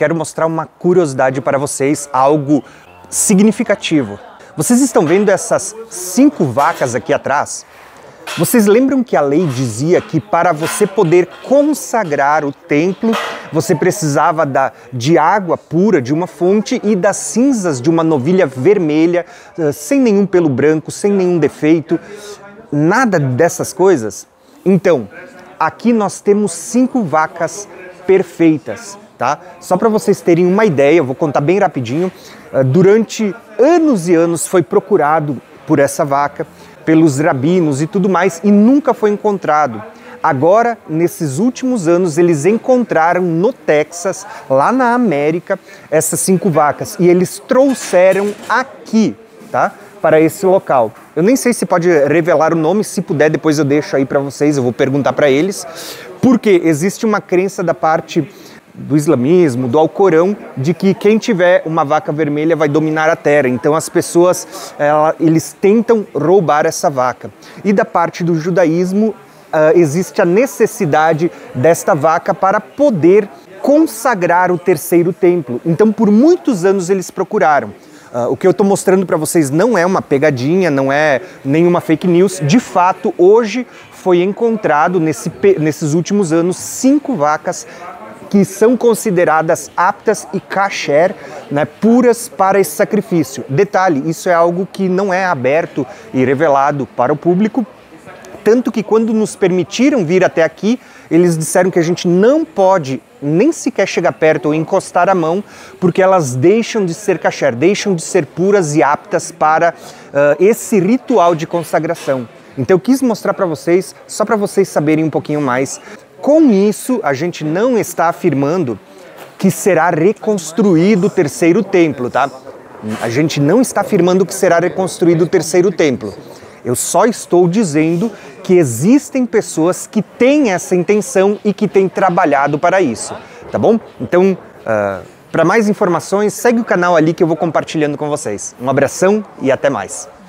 quero mostrar uma curiosidade para vocês, algo significativo. Vocês estão vendo essas 5 vacas aqui atrás? Vocês lembram que a lei dizia que para você poder consagrar o templo, você precisava de água pura de uma fonte e das cinzas de uma novilha vermelha, sem nenhum pelo branco, sem nenhum defeito, nada dessas coisas? Então, aqui nós temos 5 vacas perfeitas, tá? Só para vocês terem uma ideia, eu vou contar bem rapidinho. Durante anos e anos foi procurado por essa vaca, pelos rabinos e tudo mais, e nunca foi encontrado. Agora, nesses últimos anos, eles encontraram no Texas, lá na América, essas 5 vacas, e eles trouxeram aqui, tá? Para esse local. Eu nem sei se pode revelar o nome, se puder depois eu deixo aí para vocês, eu vou perguntar para eles, porque existe uma crença da parte do islamismo, do Alcorão, de que quem tiver uma vaca vermelha vai dominar a terra. Então as pessoas, eles tentam roubar essa vaca. E da parte do judaísmo, existe a necessidade desta vaca para poder consagrar o terceiro templo. Então por muitos anos eles procuraram. O que eu estou mostrando para vocês não é uma pegadinha, não é nenhuma fake news. De fato, hoje foi encontrado, nesses últimos anos, 5 vacas que são consideradas aptas e kasher, né, puras para esse sacrifício. Detalhe, isso é algo que não é aberto e revelado para o público, tanto que quando nos permitiram vir até aqui, eles disseram que a gente não pode nem sequer chegar perto ou encostar a mão, porque elas deixam de ser kasher, deixam de ser puras e aptas para esse ritual de consagração. Então eu quis mostrar para vocês, só para vocês saberem um pouquinho mais. Com isso, a gente não está afirmando que será reconstruído o terceiro templo, tá? A gente não está afirmando que será reconstruído o terceiro templo. Eu só estou dizendo que existem pessoas que têm essa intenção e que têm trabalhado para isso, tá bom? Então, para mais informações, segue o canal ali que eu vou compartilhando com vocês. Um abração e até mais!